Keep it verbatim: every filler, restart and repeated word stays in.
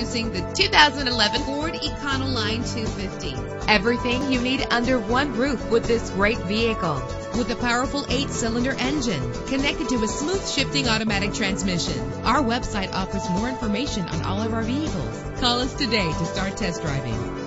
Introducing the two thousand eleven Ford Econoline two fifty. Everything you need under one roof with this great vehicle. With a powerful eight-cylinder engine connected to a smooth shifting automatic transmission. Our website offers more information on all of our vehicles. Call us today to start test driving.